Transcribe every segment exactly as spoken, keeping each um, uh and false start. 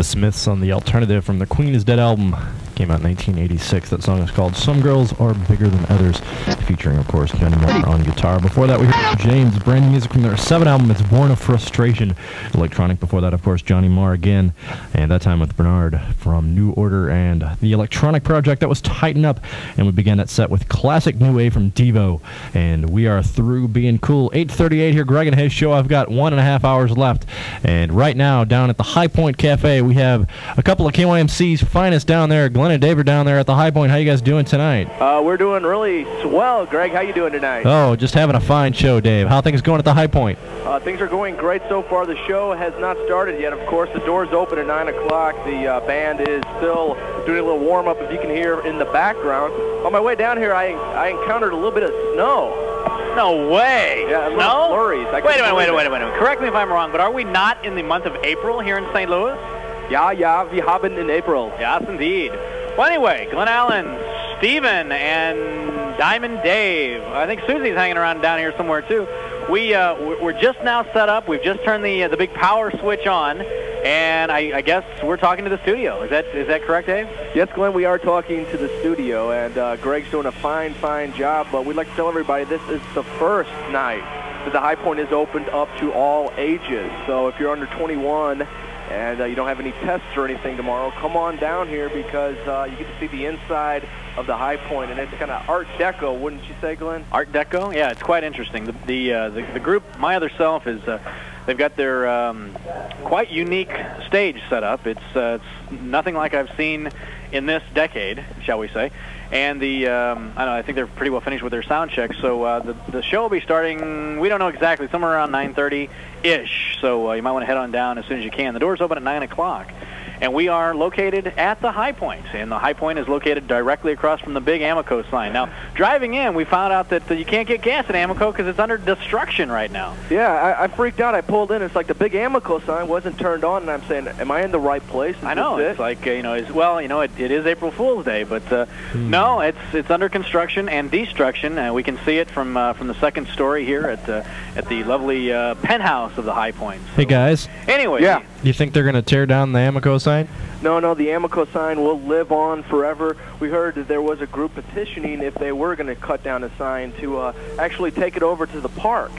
The Smiths on The Alternative from the Queen Is Dead album. Came out in nineteen eighty-six. That song is called Some Girls Are Bigger Than Others, featuring, of course, Johnny Marr on guitar. Before that, we heard James, brand new music from their seventh album, It's Born of Frustration. Electronic. Before that, of course, Johnny Marr again, and that time with Bernard from New Order and the Electronic project. That was Tighten Up, and we began that set with classic new wave from Devo, and we are through being cool. eight thirty-eight here, Greg and His Show. I've got one and a half hours left, and right now, down at the Hi-Pointe Cafe, we have a couple of K Y M C's finest down there. Glenn and Dave are down there at the Hi-Pointe. How you guys doing tonight? Uh, we're doing really swell, Greg. How you doing tonight? Oh, just having a fine show, Dave. How are things going at the Hi-Pointe? Uh, things are going great so far. The show has not started yet. Of course, the doors open at nine o'clock. The uh, band is still doing a little warm-up, as you can hear in the background. On my way down here, I, I encountered a little bit of snow. No way! Yeah, a little flurries. Wait a minute, wait a minute, wait a minute. Correct me if I'm wrong, but are we not in the month of April here in Saint Louis? Yeah, yeah, we have been in April. Yes, indeed. Well, anyway, Glen Allen, Steven, and Diamond Dave. I think Susie's hanging around down here somewhere, too. We, uh, we're just now set up. We've just turned the, uh, the big power switch on, and I, I guess we're talking to the studio. Is that, is that correct, Dave? Yes, Glenn, we are talking to the studio, and uh, Greg's doing a fine, fine job. But we'd like to tell everybody this is the first night that the Hi-Pointe is opened up to all ages. So if you're under twenty-one... and uh, you don't have any tests or anything tomorrow, come on down here because uh, you get to see the inside of the Hi-Pointe, and it's kind of Art Deco, wouldn't you say, Glenn? Art Deco? Yeah, it's quite interesting. The the, uh, the, the group, My Other Self, is uh, they've got their um, quite unique stage set up. It's, uh, it's nothing like I've seen in this decade, shall we say. And the, um, I don't know, I think they're pretty well finished with their sound check. So uh, the, the show will be starting, we don't know exactly, somewhere around nine thirty-ish. So uh, you might want to head on down as soon as you can. The doors open at nine o'clock. And we are located at the Hi-Pointe. And the Hi-Pointe is located directly across from the big Amoco sign. Now, driving in, we found out that uh, you can't get gas at Amoco because it's under destruction right now. Yeah, I, I freaked out. I pulled in. It's like the big Amoco sign wasn't turned on, and I'm saying, am I in the right place? Is I know. It? It's like, uh, you know, it's, well, you know, it, it is April Fool's Day, but uh, mm. no, it's it's under construction and destruction. And we can see it from uh, from the second story here at, uh, at the lovely uh, penthouse of the Hi-Pointe. So, hey, guys. Anyway. Yeah. You think they're going to tear down the Amoco sign? No, no, the Amoco sign will live on forever. We heard that there was a group petitioning if they were going to cut down a sign to uh, actually take it over to the park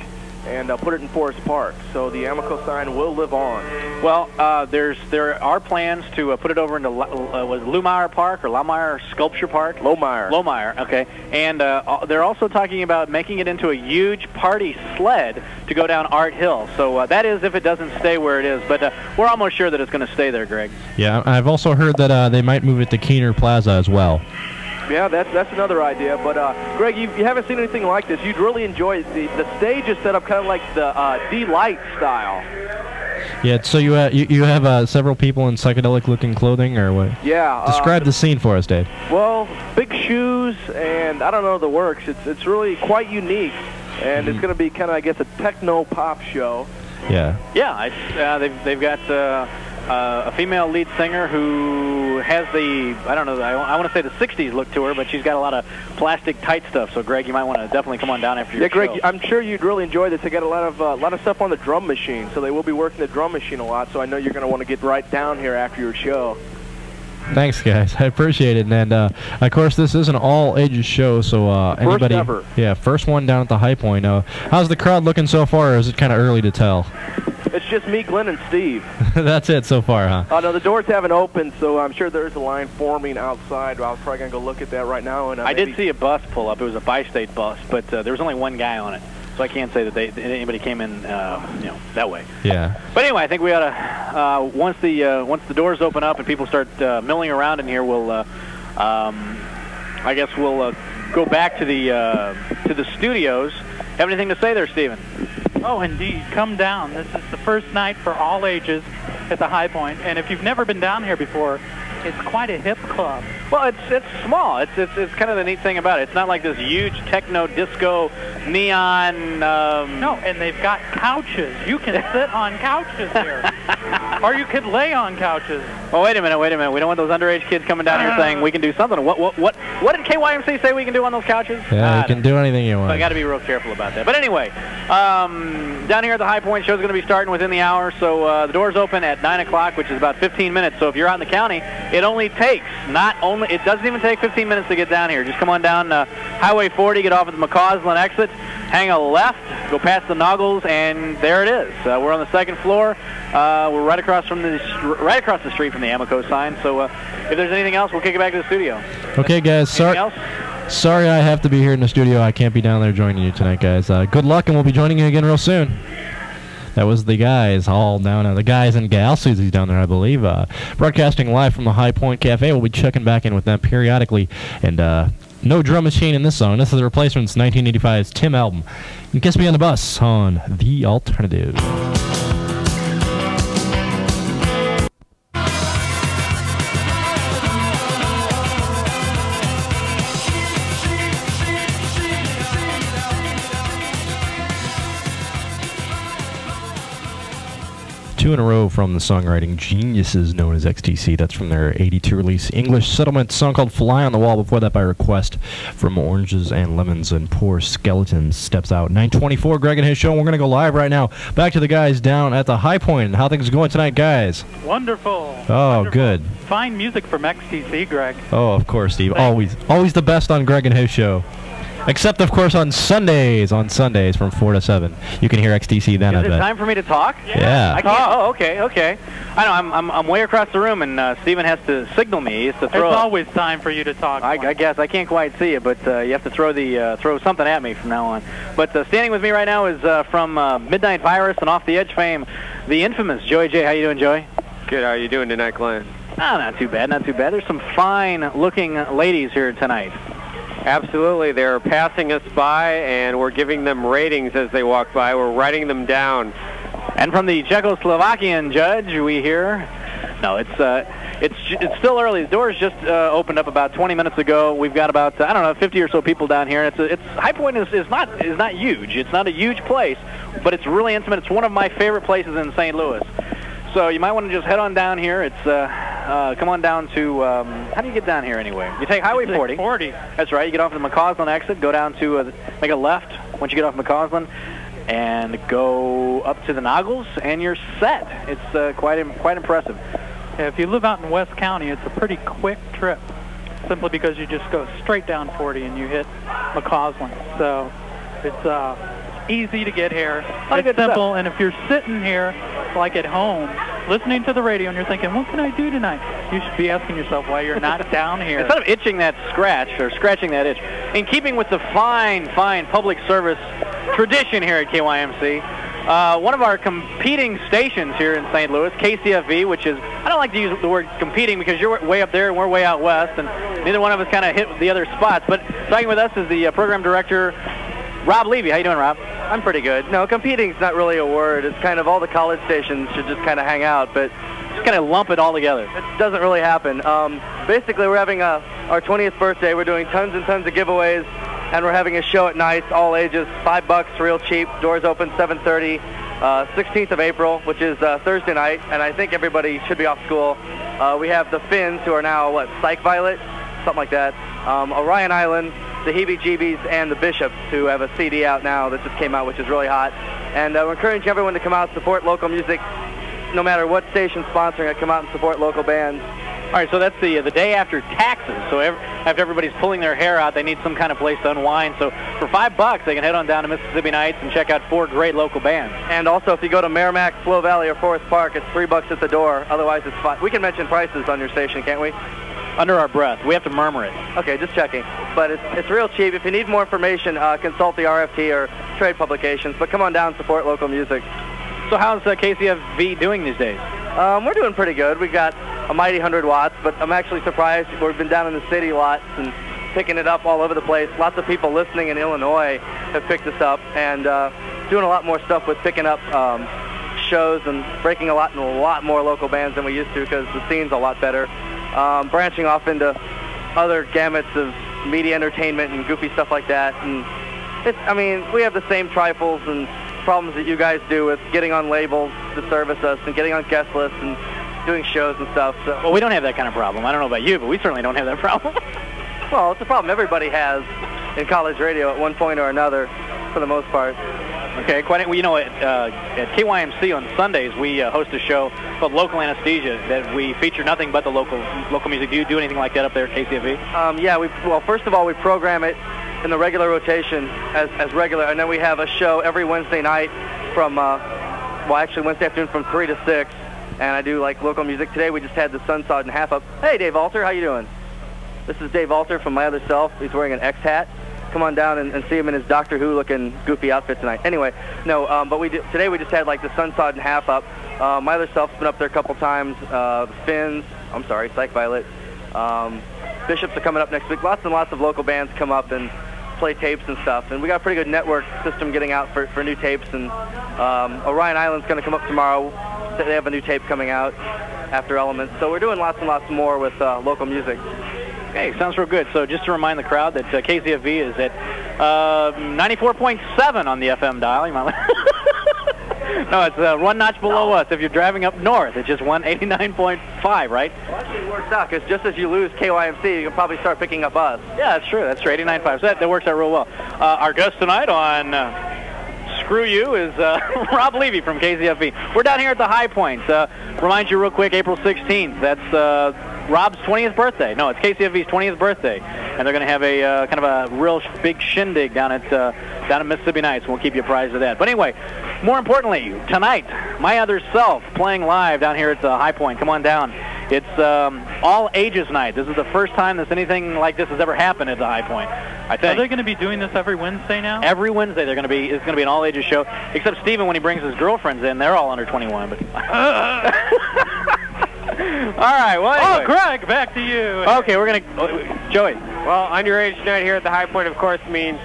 and uh, put it in Forest Park. So the Amoco sign will live on. Well, uh, there's there are plans to uh, put it over into uh, was Lumière Park or Lumière Sculpture Park? Lomier. Lomier, okay. And uh, they're also talking about making it into a huge party sled to go down Art Hill. So uh, that is if it doesn't stay where it is. But uh, we're almost sure that it's going to stay there, Greg. Yeah, I've also heard that uh, they might move it to Kiener Plaza as well. Yeah, that's, that's another idea. But, uh, Greg, you, you haven't seen anything like this. You'd really enjoy it. The, the stage is set up kind of like the uh, D-Light style. Yeah, so you, uh, you, you have uh, several people in psychedelic-looking clothing, or what? Yeah. Describe uh, the scene for us, Dave. Well, big shoes and, I don't know, the works. It's, it's really quite unique. And mm-hmm. it's going to be kind of, I guess, a techno-pop show. Yeah. Yeah, I, uh, they've, they've got... Uh, Uh, a female lead singer who has the, I don't know, I, I want to say the sixties look to her, but she's got a lot of plastic tight stuff. So, Greg, you might want to definitely come on down after your yeah, Greg, show. I'm sure you'd really enjoy this. They got a lot of a uh, lot of stuff on the drum machine, so they will be working the drum machine a lot. So I know you're going to want to get right down here after your show. Thanks, guys. I appreciate it. And, uh, of course, this is an all-ages show, so uh, first anybody... Ever. Yeah, first one down at the Hi-Pointe. Uh, how's the crowd looking so far, or is it kind of early to tell? It's just me, Glenn, and Steve. That's it so far, huh? Oh, uh, no, the doors haven't opened, so I'm sure there's a line forming outside. I was probably going to go look at that right now. And uh, I did see a bus pull up. It was a bi-state bus, but uh, there was only one guy on it. So I can't say that, they, that anybody came in, uh, you know, that way. Yeah. But anyway, I think we ought to uh, once the uh, once the doors open up and people start uh, milling around in here, we'll, uh, um, I guess we'll uh, go back to the uh, to the studios. Have anything to say there, Stephen? Oh, indeed. Come down. This is the first night for all ages at the Hi-Pointe, and if you've never been down here before, it's quite a hip club. Well, it's it's small. It's it's it's kind of the neat thing about it. It's not like this huge techno disco neon. Um... No, and they've got couches. You can sit on couches there, or you could lay on couches. Well, wait a minute, wait a minute. We don't want those underage kids coming down here saying we can do something. What what what what did K Y M C say we can do on those couches? Yeah, you can do anything you want. So I got to be real careful about that. But anyway, um, down here at the Hi-Pointe show is going to be starting within the hour, so uh, the doors open at nine o'clock, which is about fifteen minutes. So if you're out in the county, it only takes not only It doesn't even take fifteen minutes to get down here. Just come on down uh, Highway forty, get off at the McCausland exit, hang a left, go past the Noggles, and there it is. Uh, we're on the second floor. Uh, we're right across from the right across the street from the Amoco sign. So uh, if there's anything else, we'll kick it back to the studio. Okay, guys. Sorry, sorry, I have to be here in the studio. I can't be down there joining you tonight, guys. Uh, good luck, and we'll be joining you again real soon. That was the guys all down there. The guys and gal Susie's down there, I believe. Uh, broadcasting live from the Hi-Pointe Cafe. We'll be checking back in with them periodically. And uh, no drum machine in this song. This is The Replacements' nineteen eighty-five's Tim album. And Kiss Me on the Bus on The Alternative. Two in a row from the songwriting geniuses known as X T C. That's from their eighty-two release English Settlement, song called Fly on the Wall. Before that, by request from Oranges and Lemons, and Poor Skeleton Steps Out. nine twenty-four, Greg and His Show. We're going to go live right now. Back to the guys down at the Hi-Pointe. How things going tonight, guys? Wonderful. Oh, wonderful. Good. Fine music from X T C, Greg. Oh, of course, Steve. Thanks. Always always the best on Greg and His Show. Except, of course, on Sundays. On Sundays from four to seven. You can hear X T C then, I bet. Is it time for me to talk? Yeah. I can't. Oh, okay, okay. I know, I'm, I'm, I'm way across the room, and uh, Steven has to signal me. He has to throw it's always time for you to talk. I, I guess. I can't quite see it, but uh, you have to throw the uh, throw something at me from now on. But uh, standing with me right now is uh, from uh, Midnight Virus and Off the Edge fame, the infamous Joey Jay. How you doing, Joey? Good. How are you doing tonight, Glenn? Oh, not too bad, not too bad. There's some fine-looking ladies here tonight. Absolutely. They're passing us by, and we're giving them ratings as they walk by. We're writing them down. And from the Czechoslovakian judge, we hear... No, it's uh, it's it's still early. The doors just uh, opened up about twenty minutes ago. We've got about uh, I don't know fifty or so people down here. And it's a, it's Hi-Pointe is, is not is not huge. It's not a huge place, but it's really intimate. It's one of my favorite places in Saint Louis. So you might want to just head on down here. It's uh, uh, come on down to, um, how do you get down here anyway? You take Highway forty. forty. That's right. You get off the McCausland exit, go down to, uh, make a left once you get off McCausland, and go up to the Noggles, and you're set. It's uh, quite, im quite impressive. Yeah, if you live out in West County, it's a pretty quick trip, simply because you just go straight down forty and you hit McCausland. So it's... Uh, easy to get here. It's simple, stuff. And if you're sitting here, like at home, listening to the radio, and you're thinking, what can I do tonight? You should be asking yourself why you're not down here. Instead of itching that scratch, or scratching that itch, in keeping with the fine, fine public service tradition here at K Y M C, Uh, one of our competing stations here in Saint Louis, K C F V, which is, I don't like to use the word competing because you're way up there and we're way out west, and neither one of us kind of hit the other spots, but talking with us is the uh, program director, Rob Levy. How you doing, Rob? I'm pretty good. No, competing's not really a word. It's kind of all the college stations should just kind of hang out, but just kind of lump it all together. It doesn't really happen. Um, basically, we're having a, our twentieth birthday. We're doing tons and tons of giveaways, and we're having a show at night, all ages, five bucks, real cheap. Doors open seven thirty, uh, sixteenth of April, which is uh, Thursday night, and I think everybody should be off school. Uh, we have the Finns, who are now, what, Psych Violet? Something like that. Um, Orion Island, the Heebie-Jeebies, and the Bishops, who have a C D out now that just came out, which is really hot. And uh, we're encouraging everyone to come out and support local music, no matter what station's sponsoring it. Come out and support local bands. All right, so that's the uh, the day after taxes. So every, after everybody's pulling their hair out, they need some kind of place to unwind. So for five bucks, they can head on down to Mississippi Nights and check out four great local bands. And also, if you go to Merrimack, Flow Valley, or Forest Park, it's three bucks at the door. Otherwise, it's five. We can mention prices on your station, can't we? Under our breath. We have to murmur it. Okay, just checking. But it's, it's real cheap. If you need more information, uh, consult the R F T or trade publications. But come on down, support local music. So how's uh, K C F V doing these days? Um, we're doing pretty good. We've got a mighty one hundred watts, but I'm actually surprised. We've been down in the city lots and picking it up all over the place. Lots of people listening in Illinois have picked us up, and uh, doing a lot more stuff with picking up um, shows and breaking a lot and a lot more local bands than we used to because the scene's a lot better. Um, branching off into other gamuts of media entertainment and goofy stuff like that. And it's, I mean, we have the same trifles and problems that you guys do with getting on labels to service us and getting on guest lists and doing shows and stuff. So. Well, we don't have that kind of problem. I don't know about you, but we certainly don't have that problem. Well, it's a problem everybody has in college radio at one point or another, for the most part. Okay, quite. Well, you know, at, uh, at K Y M C on Sundays, we uh, host a show called Local Anesthesia that we feature nothing but the local local music. Do you do anything like that up there at K C F V? Um, yeah, we, well, first of all, we program it in the regular rotation as, as regular, and then we have a show every Wednesday night from, uh, well, actually Wednesday afternoon from three to six, and I do, like, local music. Today we just had the Sun Sod and Half Up. Hey, Dave Alter, how you doing? This is Dave Alter from My Other Self. He's wearing an X hat. Come on down and, and see him in his Doctor Who looking goofy outfit tonight. Anyway, no, um, but we do, today we just had like the Sun Sod and Half Up. Uh, My Other Self's been up there a couple times. Uh, the Fins, I'm sorry, Psych Violet. Um, Bishops are coming up next week. Lots and lots of local bands come up and play tapes and stuff. And we got a pretty good network system getting out for, for new tapes. And um, Orion Island's going to come up tomorrow. They have a new tape coming out after Elements. So we're doing lots and lots more with uh, local music. Hey, sounds real good. So just to remind the crowd that uh, K C F V is at uh, ninety-four point seven on the F M dial. You might no, it's uh, one notch below no. us. If you're driving up north, it's just one eighty-nine point five, right? Well, actually, it works out, because just as you lose K Y M C, you can probably start picking up us. Yeah, that's true. That's true, eighty-nine point five. So that, that works out real well. Uh, our guest tonight on uh, Screw You is uh, Rob Levy from K C F V. We're down here at the High Point. Uh, remind you real quick, April sixteenth. That's... Uh, Rob's twentieth birthday. No, it's K C F V's twentieth birthday, and they're going to have a uh, kind of a real sh big shindig down at uh, down at Mississippi Nights. We'll keep you apprised of that. But anyway, more importantly, tonight, My Other Self playing live down here at the High Point. Come on down. It's um, all ages night. This is the first time that anything like this has ever happened at the High Point, I think. Are they going to be doing this every Wednesday now? Every Wednesday they're going to be. It's going to be an all ages show. Except Stephen, when he brings his girlfriends in, they're all under twenty-one. But. All right, well, anyway. Oh, Greg, back to you. Okay, we're going to... Joey. Well, underage night here at the High Point, of course, means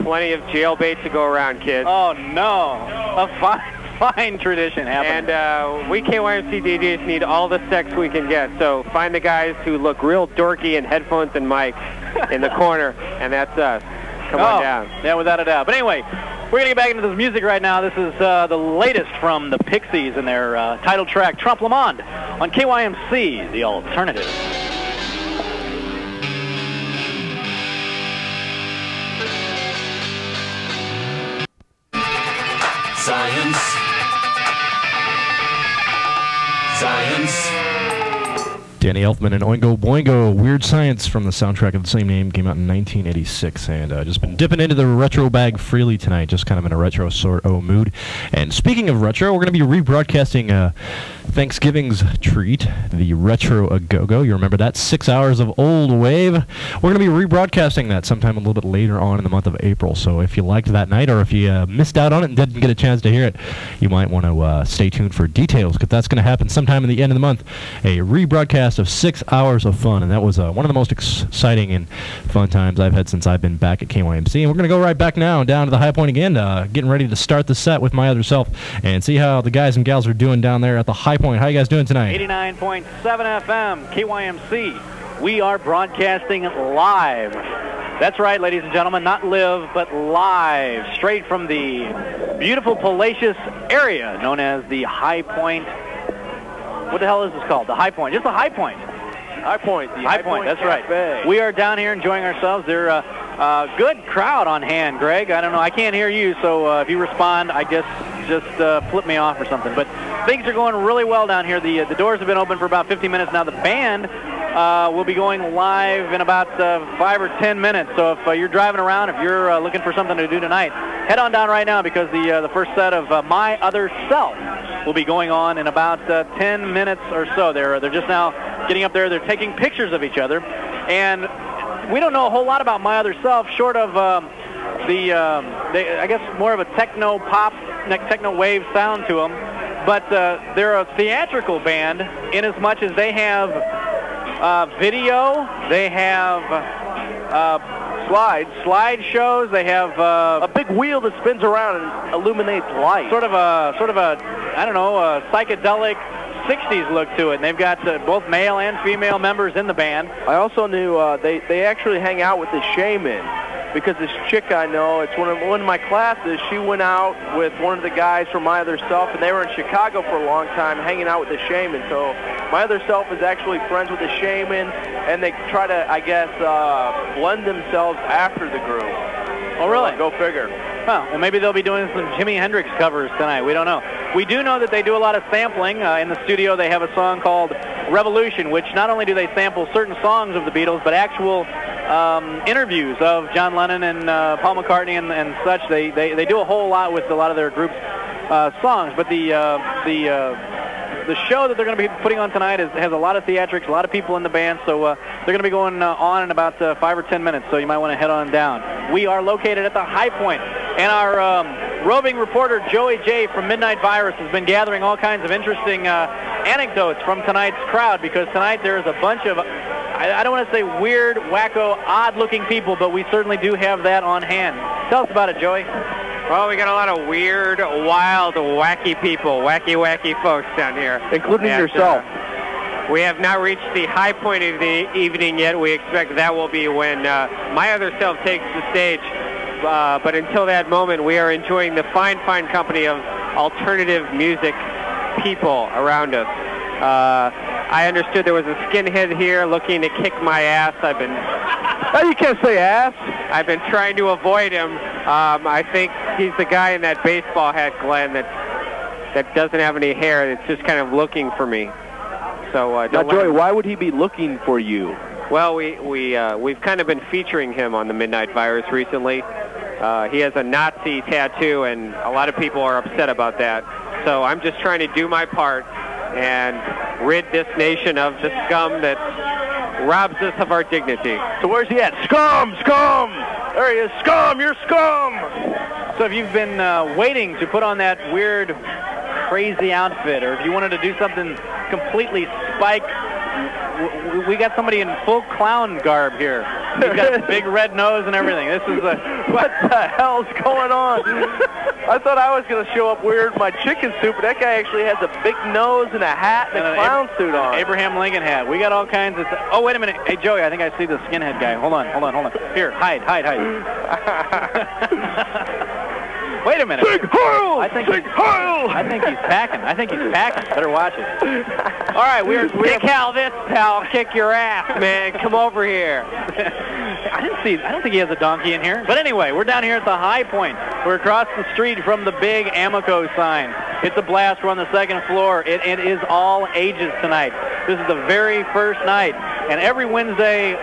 plenty of jailbait to go around, kids. Oh, no. A fine, fine tradition happening. And uh, we K Y M C D Js need all the sex we can get, so find the guys who look real dorky in headphones and mics in the corner, and that's us. Come oh, on down. Yeah, without a doubt. But anyway... We're going to get back into this music right now. This is uh, the latest from the Pixies and their uh, title track, Trompe la Monde, on K Y M C, The Alternative. Science. Science. Danny Elfman and Oingo Boingo, Weird Science, from the soundtrack of the same name, came out in nineteen eighty-six, and uh, just been dipping into the retro bag freely tonight, just kind of in a retro sort of mood. And speaking of retro, we're going to be rebroadcasting uh, Thanksgiving's treat, the Retro A Go Go. You remember that? Six hours of old wave. We're going to be rebroadcasting that sometime a little bit later on in the month of April, so if you liked that night, or if you uh, missed out on it and didn't get a chance to hear it, you might want to uh, stay tuned for details, because that's going to happen sometime in the end of the month. A rebroadcast of six hours of fun, and that was uh, one of the most exciting and fun times I've had since I've been back at K Y M C. And we're going to go right back now down to the High Point again, uh, getting ready to start the set with My Other Self and see how the guys and gals are doing down there at the High Point. How you guys doing tonight? eighty-nine point seven F M, K Y M C. We are broadcasting live. That's right, ladies and gentlemen, not live, but live, straight from the beautiful Palacious area known as the High Point. What the hell is this called? The High Point. Just the High Point. High Point. The High, High Point. Point. That's Cafe. Right. We are down here enjoying ourselves. There's a uh, uh, good crowd on hand, Greg. I don't know. I can't hear you, so uh, if you respond, I guess just uh, flip me off or something. But things are going really well down here. The uh, the doors have been open for about fifteen minutes now. The band uh, will be going live in about uh, five or ten minutes. So if uh, you're driving around, if you're uh, looking for something to do tonight, head on down right now, because the uh, the first set of uh, My Other Self will be going on in about uh, ten minutes or so. They're, they're just now getting up there. They're taking pictures of each other. And we don't know a whole lot about My Other Self, short of um, the, um, they, I guess, more of a techno-pop, techno-wave sound to them. But uh, they're a theatrical band in as much as they have uh, video, they have uh, slides, slideshows, they have uh, a big wheel that spins around and illuminates light. Sort of a, sort of a, I don't know, a psychedelic sixties look to it. And they've got uh, both male and female members in the band. I also knew uh, they, they actually hang out with The Shaman, because this chick I know, it's one of, one of my classes, she went out with one of the guys from My Other Self, and they were in Chicago for a long time hanging out with The Shaman. So My Other Self is actually friends with The Shaman, and they try to, I guess, uh, blend themselves after the group. Oh, really? Go figure. Well, well, maybe they'll be doing some Jimi Hendrix covers tonight. We don't know. We do know that they do a lot of sampling. Uh, in the studio, they have a song called Revolution, which not only do they sample certain songs of the Beatles, but actual um, interviews of John Lennon and uh, Paul McCartney and, and such. They, they they do a whole lot with a lot of their group's uh, songs. But the uh, the uh, the show that they're going to be putting on tonight is, has a lot of theatrics, a lot of people in the band. So uh, they're going to be going uh, on in about uh, five or ten minutes. So you might want to head on down. We are located at the Hi-Pointe. And our um, roving reporter, Joey Jay from Midnight Virus, has been gathering all kinds of interesting uh, anecdotes from tonight's crowd, because tonight there is a bunch of, I, I don't want to say weird, wacko, odd-looking people, but we certainly do have that on hand. Tell us about it, Joey. Well, we got a lot of weird, wild, wacky people, wacky, wacky folks down here. Including and, yourself. Uh, we have not reached the high point of the evening yet. We expect that will be when uh, My Other Self takes the stage. Uh, but until that moment, we are enjoying the fine, fine company of alternative music people around us. Uh, I understood there was a skinhead here looking to kick my ass. I've been... Oh, you can't say ass. I've been trying to avoid him. Um, I think he's the guy in that baseball hat, Glenn, that that doesn't have any hair. It's just kind of looking for me. So, uh, don't now, Joey, him... why would he be looking for you? Well, we, we, uh, we've kind of been featuring him on the Midnight Virus recently. Uh, he has a Nazi tattoo, and a lot of people are upset about that. So I'm just trying to do my part and rid this nation of the scum that robs us of our dignity. So where's he at? Scum! Scum! There he is. Scum! You're scum! So if you've been uh, waiting to put on that weird, crazy outfit, or if you wanted to do something completely spiked, we got somebody in full clown garb here. He's got a big red nose and everything. This is a... What the hell's going on? I thought I was going to show up weird in my chicken soup, but that guy actually has a big nose and a hat and, and a clown Ab suit on. Abraham Lincoln hat. We got all kinds of... Oh, wait a minute. Hey, Joey, I think I see the skinhead guy. Hold on, hold on, hold on. Here, hide, hide, hide. Wait a minute. Big hurl! I think big hurl! I think he's packing. I think he's packing. Better watch it. All right, we're, we're kick Hal this, pal. Kick your ass, man. Come over here. I didn't see. I don't think he has a donkey in here. But anyway, we're down here at the High Point. We're across the street from the big Amoco sign. It's a blast. We're on the second floor. It, it is all ages tonight. This is the very first night, and every Wednesday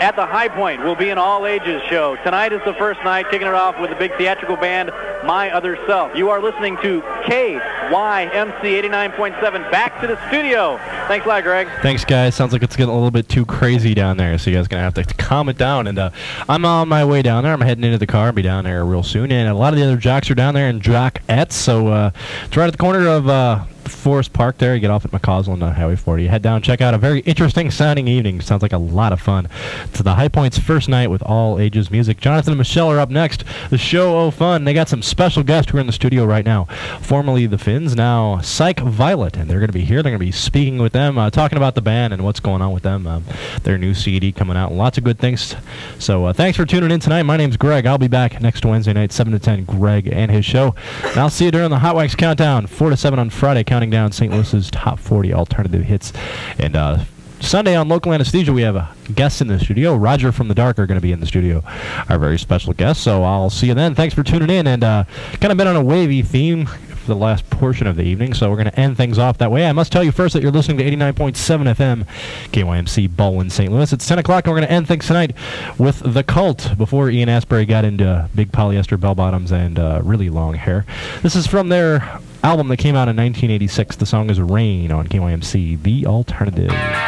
at the High Point will be an all-ages show. Tonight is the first night, kicking it off with the big theatrical band, My Other Self. You are listening to K Y M C eighty-nine point seven. Back to the studio. Thanks a lot, Greg. Thanks, guys. Sounds like it's getting a little bit too crazy down there, so you guys are going to have to calm it down. And uh, I'm on my way down there. I'm heading into the car. I'll be down there real soon. And a lot of the other jocks are down there in Jockettes, so uh, it's right at the corner of... Uh, Forest Park there. You get off at McCausland on Highway forty. You head down, check out a very interesting sounding evening. Sounds like a lot of fun. It's the High Pointe's first night with all ages music. Jonathan and Michelle are up next. The show oh fun. They got some special guests who are in the studio right now. Formerly the Finns, now Psych Violet, and they're going to be here. They're going to be speaking with them, uh, talking about the band and what's going on with them. Um, their new C D coming out. Lots of good things. So uh, thanks for tuning in tonight. My name's Greg. I'll be back next Wednesday night, seven to ten, Greg and His Show. And I'll see you during the Hot Wax Countdown, four to seven on Friday. Counting down Saint Louis's top forty alternative hits. And uh, Sunday on Local Anesthesia, we have a guest in the studio. Roger from The Dark are going to be in the studio, our very special guest. So I'll see you then. Thanks for tuning in. And uh, kind of been on a wavy theme for the last portion of the evening, so we're going to end things off that way. I must tell you first that you're listening to eighty-nine point seven F M, K Y M C, Baldwin, Saint Louis. It's ten o'clock, and we're going to end things tonight with The Cult, before Ian Astbury got into big polyester bell-bottoms and uh, really long hair. This is from their album that came out in nineteen eighty-six. The song is Rain on K Y M C, The Alternative.